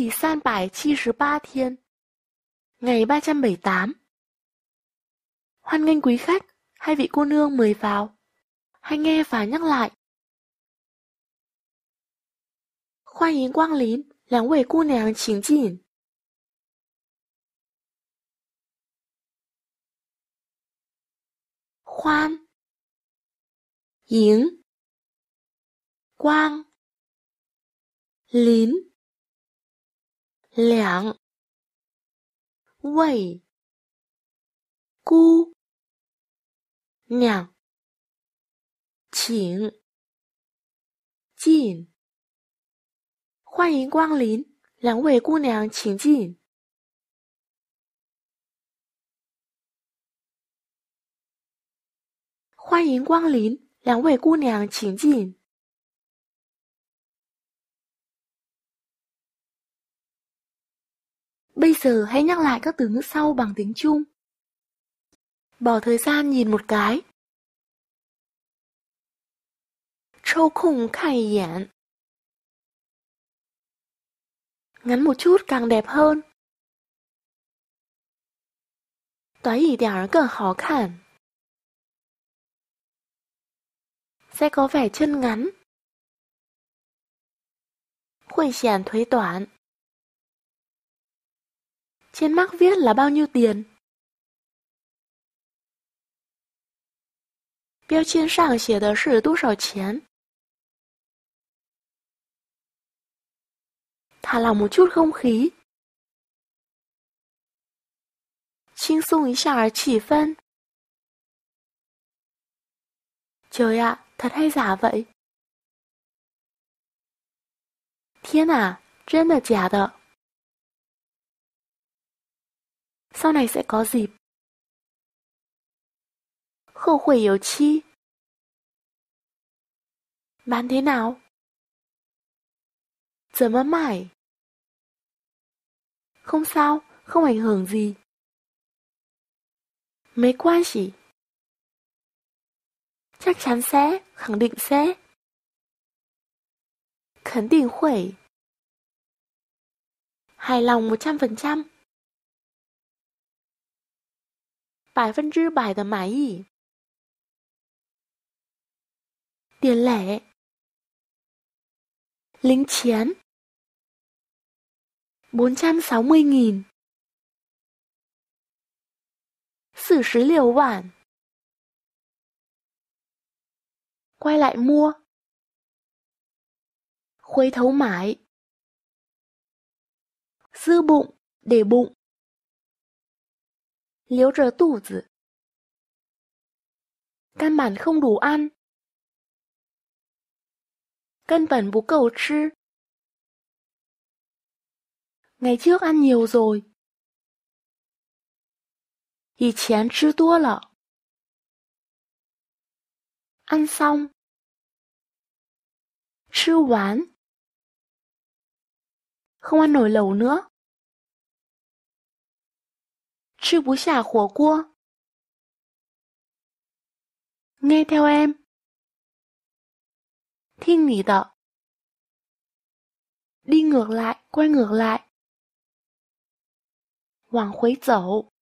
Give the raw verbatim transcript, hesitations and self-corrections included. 第三百七十ba thiên, ngày ba trăm bảy mươi tám. Hoan nghênh quý khách, hai vị cô nương mời vào. Hãy nghe và nhắc lại. 欢迎光临，两位姑娘请进。欢迎光临两位姑娘请进。欢迎光临，两位姑娘请进。欢迎光临，两位姑娘请进。Bây giờ hãy nhắc lại các từ ngữ sau bằng tiếng Trung. Bỏ thời gian nhìn một cái. Trâu khung khai yển. Ngắn một chút càng đẹp hơn. Toái yỉ đẻo càng khó khăn. Sẽ có vẻ chân ngắn. Hội hiển thuế toán. Trên mác viết là bao nhiêu tiền. Biêu trên sang xỉa đờ sư đô sào chén. Thả lỏng một chút không khí. Chinh sung ý xả chỉ phân. Trời ạ, thật hay giả vậy? Thiên à, trên là giả đợ. Sau này sẽ có dịp. Khâu khuẩy yếu chi. Bán thế nào? Giờ mất mải. Không sao, không ảnh hưởng gì. Mấy quan chỉ. Chắc chắn sẽ, khẳng định sẽ. Khẳng định khuẩy. Hài lòng một trăm phần trăm. Bài phân trư bài tờ mãi ý. Tiền lẻ. Lính chiến. bốn trăm sáu mươi nghìn. Sử sứ liều bản. Quay lại mua. Khuấy thấu mãi. Dư bụng, để bụng. Liếu trờ tủ tử. Căn bản không đủ ăn. Căn bản bú cầu chứ. Ngày trước ăn nhiều rồi. Ý chén chứ tua lợ. Ăn xong. Chứ oán. Không ăn nổi lẩu nữa. Chứ bú xả khổ cua. Nghe theo em. Thiên nghỉ tợ. Đi ngược lại, quay ngược lại. Hoàng khuấy dẫu.